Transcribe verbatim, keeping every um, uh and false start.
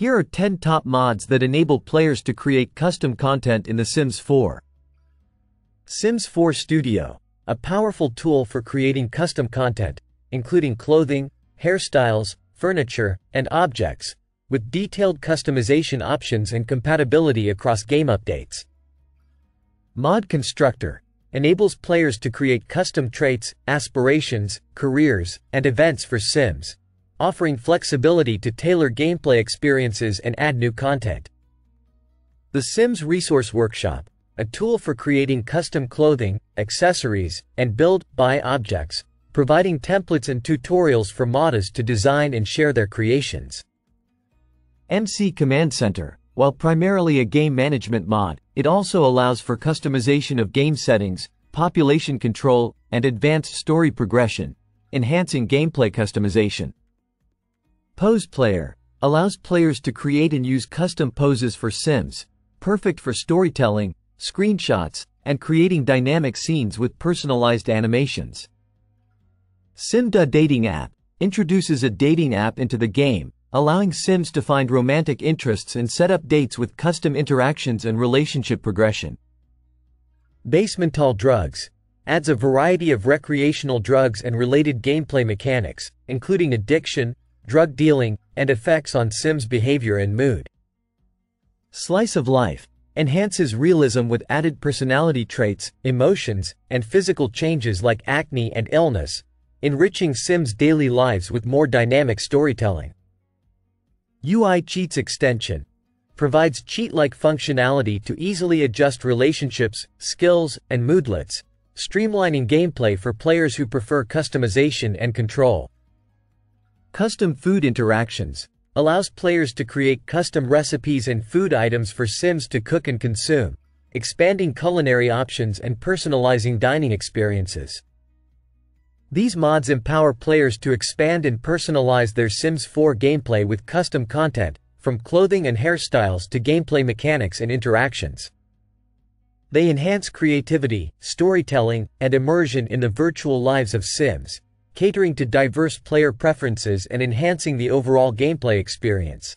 Here are ten top mods that enable players to create custom content in The Sims four. Sims four Studio, a powerful tool for creating custom content, including clothing, hairstyles, furniture, and objects, with detailed customization options and compatibility across game updates. Mod Constructor enables players to create custom traits, aspirations, careers, and events for Sims, offering flexibility to tailor gameplay experiences and add new content. The Sims Resource Workshop, a tool for creating custom clothing, accessories, and build-buy objects, providing templates and tutorials for modders to design and share their creations. M C Command Center, while primarily a game management mod, it also allows for customization of game settings, population control, and advanced story progression, enhancing gameplay customization. Pose Player allows players to create and use custom poses for Sims, perfect for storytelling, screenshots, and creating dynamic scenes with personalized animations. Simda Dating App introduces a dating app into the game, allowing Sims to find romantic interests and set up dates with custom interactions and relationship progression. Basemental Drugs adds a variety of recreational drugs and related gameplay mechanics, including addiction, drug dealing, and effects on Sims' behavior and mood. Slice of Life enhances realism with added personality traits, emotions, and physical changes like acne and illness, enriching Sims' daily lives with more dynamic storytelling. U I Cheats Extension provides cheat-like functionality to easily adjust relationships, skills, and moodlets, streamlining gameplay for players who prefer customization and control. Custom Food Interactions allows players to create custom recipes and food items for Sims to cook and consume, expanding culinary options and personalizing dining experiences. These mods empower players to expand and personalize their Sims four gameplay with custom content, from clothing and hairstyles to gameplay mechanics and interactions. They enhance creativity, storytelling, and immersion in the virtual lives of Sims, catering to diverse player preferences and enhancing the overall gameplay experience.